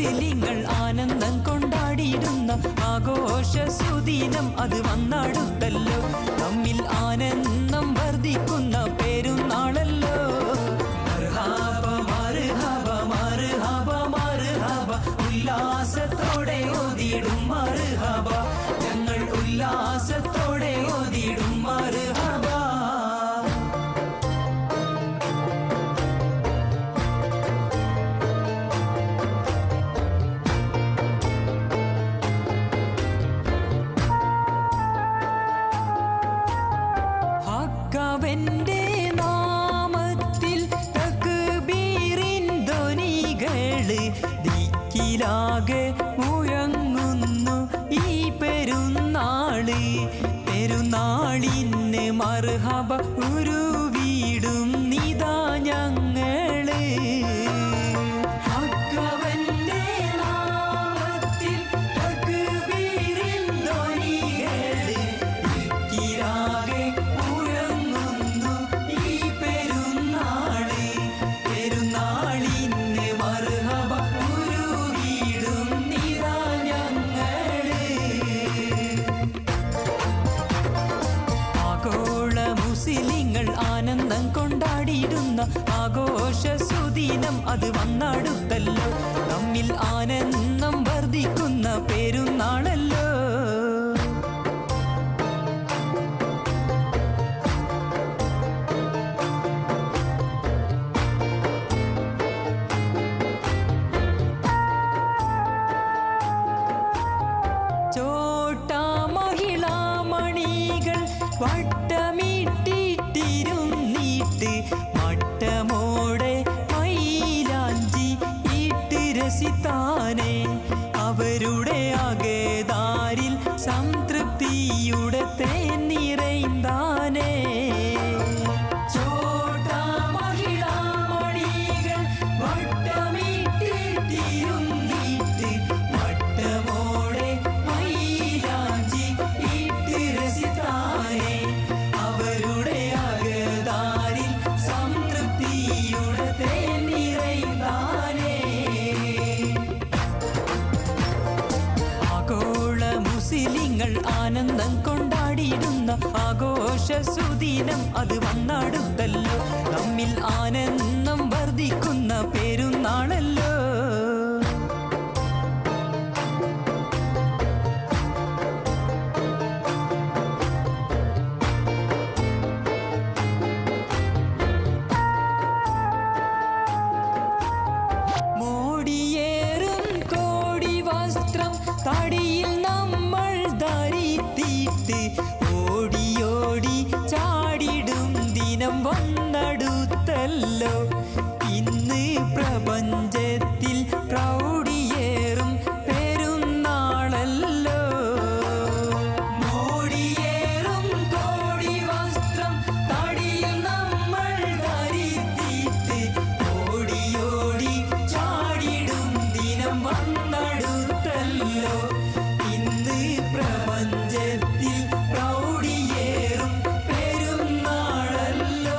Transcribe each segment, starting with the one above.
മുസ്ലിങ്ങൾ ആനന്ദം കൊണ്ടാടിയിടുന്ന ആഘോഷ സുദിനം അത് വന്നാടുത്തല്ലോ. നമ്മിൽ ആനന്ദം വർദ്ധിക്കുന്ന പെരുന്നാളല്ലോ. ഉല്ലാസത്തോടെ ഓതിയിടും മർഹബ, ഞങ്ങൾ ഉല്ലാസത്തോടെ ഓതിയിടും മർഹബ. ദിക്കിലാകെ മുഴങ്ങുന്നു ഈ പെരുന്നാള്. പെരുന്നാളിന് മർഹബ ഉരുവിടും നിദാ ഞങ്ങള്. ആനന്ദം കൊണ്ടാടിയിടുന്ന ആഘോഷ സുദിനം അത് വന്നാടുത്തല്ലോ. നമ്മിൽ ആനന്ദം വർദ്ധിക്കുന്ന പെരുന്നാളല്ലോ. ചോട്ടാ മഹിളാമണികൾ വട്ടമിട്ടിട്ടിരുന്നിട്ട് വട്ടമോടെ മൈലാഞ്ചി ഇട്ട് രസിത്താനെ. അവരുടെ അകേദാരിൽ സംതൃപ്തിയുടെ തേൻ നിറയ്താനെ. മുസ്ലിങ്ങൾ ആനന്ദം കൊണ്ടാടിയിടുന്ന ആഘോഷ സുദിനം അത് വന്നാടുത്തല്ലോ. നമ്മിൽ ആനന്ദം വർദ്ധിക്കുന്ന പെരുന്നാളല്ലോ. മോടിയേറും കോടി വസ്ത്രം തടിയിൽ നമ്മൾ ധരിത്തിട്ട് ഓടിയോടി ചാടിടും ദിനം വന്നടുത്തല്ലോ. ഇന്ന് പ്രപഞ്ചത്തിൽ പ്രൗഢിയേറും പെരുന്നാളല്ലോ. മോടിയേറും കോടി വസ്ത്രം തടിയിൽ നമ്മൾ ധരിത്തിട്ട് ഓടിയോടി ചാടിടും ദിനം വന്നടുത്തല്ലോ. ഇന്ന് പ്രപഞ്ചത്തിൽ പ്രൗഢിയേറും പെരുന്നാളല്ലോ.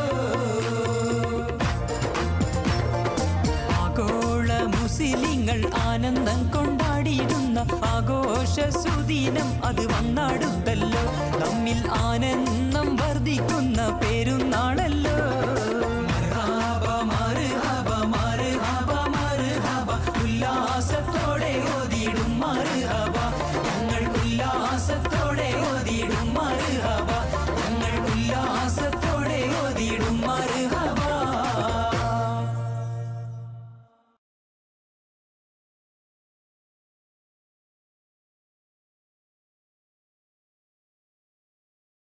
ആഗോള മുസ്ലിങ്ങൾ ആനന്ദം കൊണ്ടാടിയിടുന്ന ആഘോഷ സുദിനം അത് വന്നാടുത്തല്ലോ. നമ്മിൽ ആനന്ദം വർദ്ധിക്കുന്ന പെരുന്നാളല്ലോ.